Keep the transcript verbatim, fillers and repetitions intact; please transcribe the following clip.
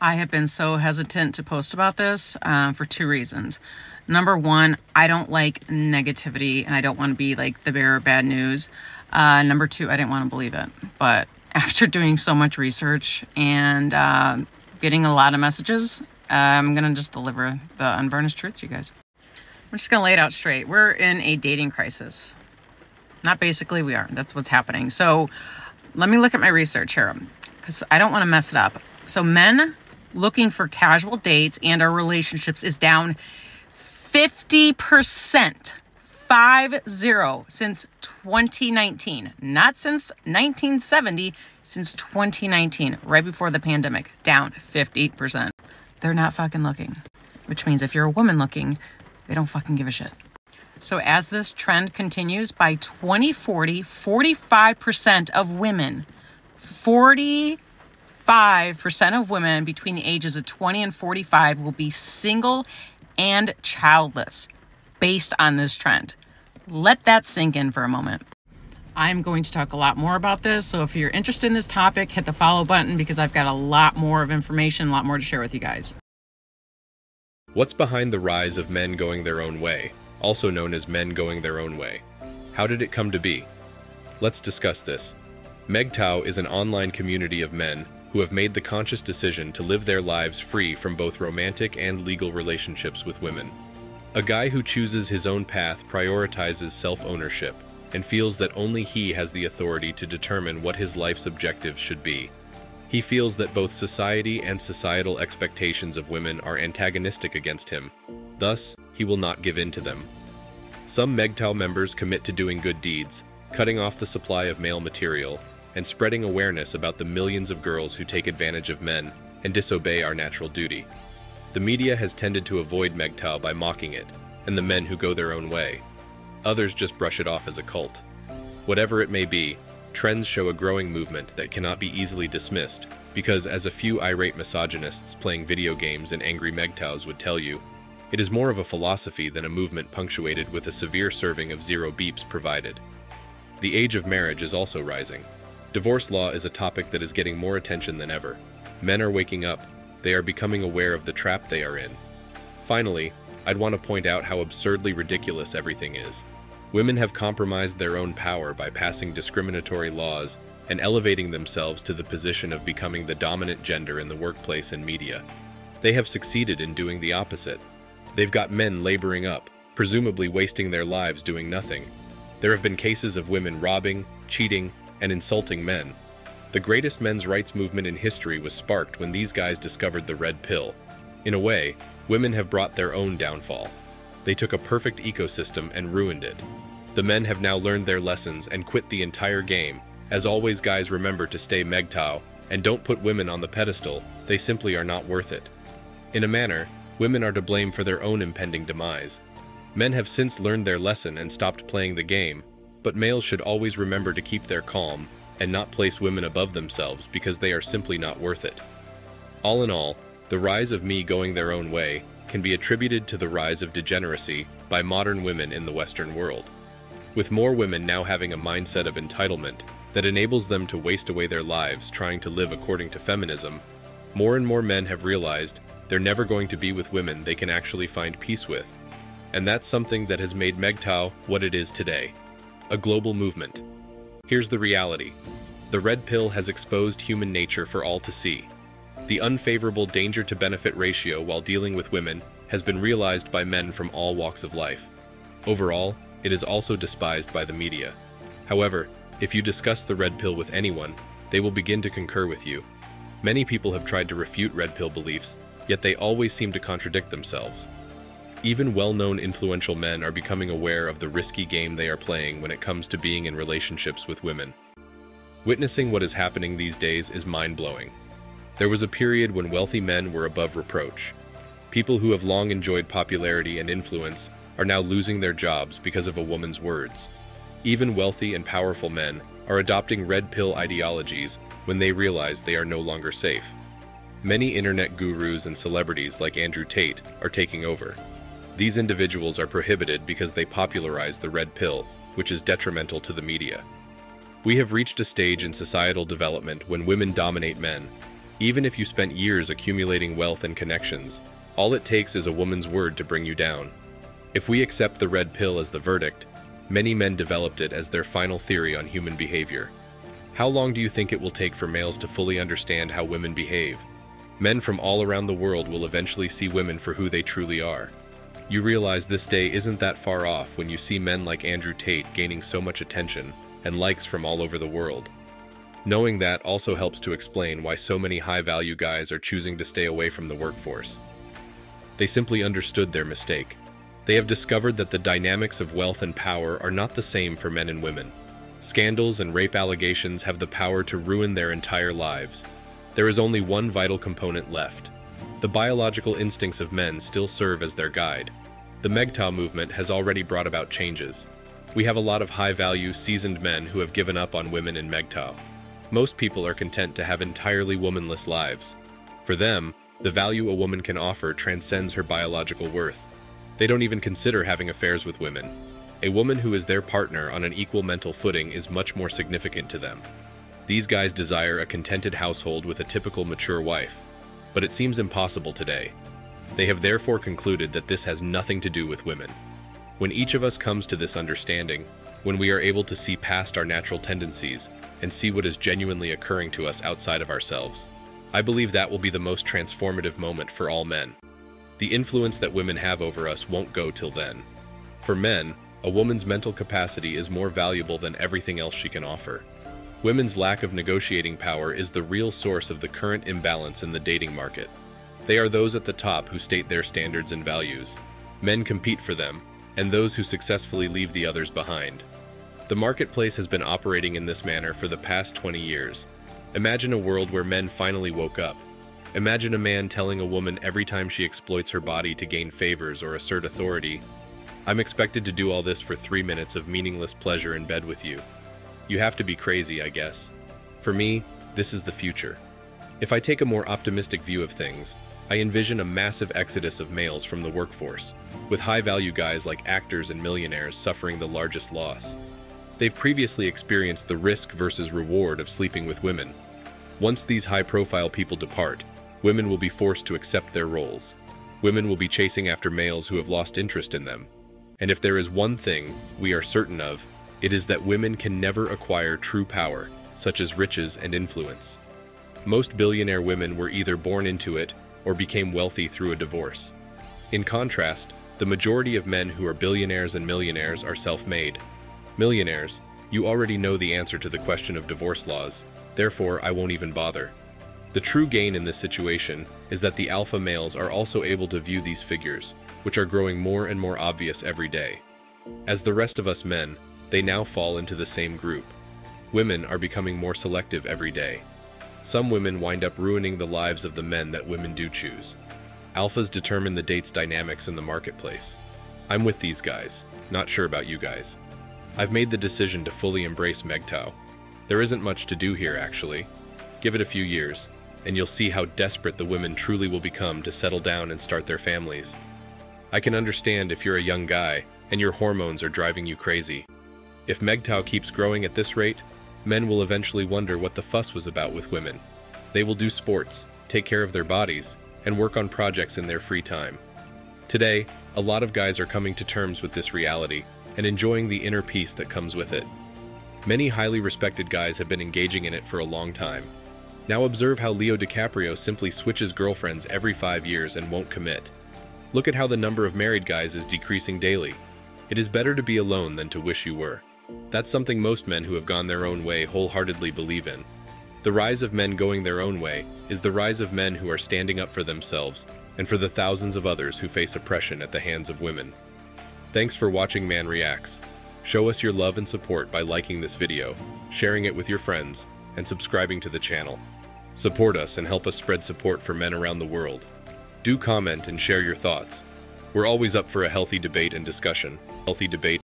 I have been so hesitant to post about this um, for two reasons. Number one, I don't like negativity and I don't want to be like the bearer of bad news. Uh, number two, I didn't want to believe it. But after doing so much research and uh, getting a lot of messages, uh, I'm going to just deliver the unvarnished truth to you guys. I'm just going to lay it out straight. We're in a dating crisis. Not basically, we are. That's what's happening. So let me look at my research here because I don't want to mess it up. So men looking for casual dates and our relationships is down fifty percent, five zero, since twenty nineteen. Not since nineteen seventy, since twenty nineteen, right before the pandemic, down fifty percent. They're not fucking looking, which means if you're a woman looking, they don't fucking give a shit. So as this trend continues, by twenty forty, forty-five percent of women, forty-five percent of women between the ages of twenty and forty-five will be single and childless based on this trend. Let that sink in for a moment. I'm going to talk a lot more about this. So if you're interested in this topic, hit the follow button because I've got a lot more of information, a lot more to share with you guys. What's behind the rise of men going their own way, also known as men going their own way? How did it come to be? Let's discuss this. M G T O W is an online community of men who have made the conscious decision to live their lives free from both romantic and legal relationships with women. A guy who chooses his own path prioritizes self-ownership and feels that only he has the authority to determine what his life's objectives should be. He feels that both society and societal expectations of women are antagonistic against him. Thus, he will not give in to them. Some M G T O W members commit to doing good deeds, cutting off the supply of male material, and spreading awareness about the millions of girls who take advantage of men and disobey our natural duty. The media has tended to avoid M G T O W by mocking it, and the men who go their own way. Others just brush it off as a cult. Whatever it may be, trends show a growing movement that cannot be easily dismissed, because as a few irate misogynists playing video games and angry M G T O Ws would tell you, it is more of a philosophy than a movement punctuated with a severe serving of zero beeps provided. The age of marriage is also rising. Divorce law is a topic that is getting more attention than ever. Men are waking up. They are becoming aware of the trap they are in. Finally, I'd want to point out how absurdly ridiculous everything is. Women have compromised their own power by passing discriminatory laws and elevating themselves to the position of becoming the dominant gender in the workplace and media. They have succeeded in doing the opposite. They've got men laboring up, presumably wasting their lives doing nothing. There have been cases of women robbing, cheating, and insulting men. The greatest men's rights movement in history was sparked when these guys discovered the red pill. In a way, women have brought their own downfall. They took a perfect ecosystem and ruined it. The men have now learned their lessons and quit the entire game. As always, guys, remember to stay M G T O W and don't put women on the pedestal. They simply are not worth it. In a manner, women are to blame for their own impending demise. Men have since learned their lesson and stopped playing the game. But males should always remember to keep their calm and not place women above themselves because they are simply not worth it. All in all, the rise of me going their own way can be attributed to the rise of degeneracy by modern women in the Western world, with more women now having a mindset of entitlement that enables them to waste away their lives trying to live according to feminism. More and more men have realized they're never going to be with women they can actually find peace with, and that's something that has made M G T O W what it is today. A global movement. Here's the reality. The red pill has exposed human nature for all to see. The unfavorable danger-to-benefit ratio while dealing with women has been realized by men from all walks of life. Overall, it is also despised by the media. However, if you discuss the red pill with anyone, they will begin to concur with you. Many people have tried to refute red pill beliefs, yet they always seem to contradict themselves. Even well-known influential men are becoming aware of the risky game they are playing when it comes to being in relationships with women. Witnessing what is happening these days is mind-blowing. There was a period when wealthy men were above reproach. People who have long enjoyed popularity and influence are now losing their jobs because of a woman's words. Even wealthy and powerful men are adopting red pill ideologies when they realize they are no longer safe. Many internet gurus and celebrities like Andrew Tate are taking over. These individuals are prohibited because they popularize the red pill, which is detrimental to the media. We have reached a stage in societal development when women dominate men. Even if you spent years accumulating wealth and connections, all it takes is a woman's word to bring you down. If we accept the red pill as the verdict, many men developed it as their final theory on human behavior. How long do you think it will take for males to fully understand how women behave? Men from all around the world will eventually see women for who they truly are. You realize this day isn't that far off when you see men like Andrew Tate gaining so much attention and likes from all over the world. Knowing that also helps to explain why so many high-value guys are choosing to stay away from the workforce. They simply understood their mistake. They have discovered that the dynamics of wealth and power are not the same for men and women. Scandals and rape allegations have the power to ruin their entire lives. There is only one vital component left. The biological instincts of men still serve as their guide. The M G T O W movement has already brought about changes. We have a lot of high-value, seasoned men who have given up on women in M G T O W. Most people are content to have entirely womanless lives. For them, the value a woman can offer transcends her biological worth. They don't even consider having affairs with women. A woman who is their partner on an equal mental footing is much more significant to them. These guys desire a contented household with a typical mature wife, but it seems impossible today. They have therefore concluded that this has nothing to do with women. When each of us comes to this understanding, when we are able to see past our natural tendencies and see what is genuinely occurring to us outside of ourselves, I believe that will be the most transformative moment for all men. The influence that women have over us won't go till then. For men, a woman's mental capacity is more valuable than everything else she can offer. Women's lack of negotiating power is the real source of the current imbalance in the dating market. They are those at the top who state their standards and values. Men compete for them, and those who successfully leave the others behind. The marketplace has been operating in this manner for the past twenty years. Imagine a world where men finally woke up. Imagine a man telling a woman every time she exploits her body to gain favors or assert authority, "I'm expected to do all this for three minutes of meaningless pleasure in bed with you. You have to be crazy, I guess." For me, this is the future. If I take a more optimistic view of things, I envision a massive exodus of males from the workforce, with high-value guys like actors and millionaires suffering the largest loss. They've previously experienced the risk versus reward of sleeping with women. Once these high-profile people depart, women will be forced to accept their roles. Women will be chasing after males who have lost interest in them. And if there is one thing we are certain of, it is that women can never acquire true power, such as riches and influence. Most billionaire women were either born into it or became wealthy through a divorce. In contrast, the majority of men who are billionaires and millionaires are self-made. Millionaires, you already know the answer to the question of divorce laws, therefore I won't even bother. The true gain in this situation is that the alpha males are also able to view these figures, which are growing more and more obvious every day. As the rest of us men, they now fall into the same group. Women are becoming more selective every day. Some women wind up ruining the lives of the men that women do choose. Alphas determine the date's dynamics in the marketplace. I'm with these guys, not sure about you guys. I've made the decision to fully embrace M G T O W. There isn't much to do here, actually. Give it a few years, and you'll see how desperate the women truly will become to settle down and start their families. I can understand if you're a young guy and your hormones are driving you crazy. If M G T O W keeps growing at this rate, men will eventually wonder what the fuss was about with women. They will do sports, take care of their bodies, and work on projects in their free time. Today, a lot of guys are coming to terms with this reality and enjoying the inner peace that comes with it. Many highly respected guys have been engaging in it for a long time. Now observe how Leo DiCaprio simply switches girlfriends every five years and won't commit. Look at how the number of married guys is decreasing daily. It is better to be alone than to wish you were. That's something most men who have gone their own way wholeheartedly believe in. The rise of men going their own way is the rise of men who are standing up for themselves and for the thousands of others who face oppression at the hands of women. Thanks for watching Man Reacts. Show us your love and support by liking this video, sharing it with your friends, and subscribing to the channel. Support us and help us spread support for men around the world. Do comment and share your thoughts. We're always up for a healthy debate and discussion. Healthy debate.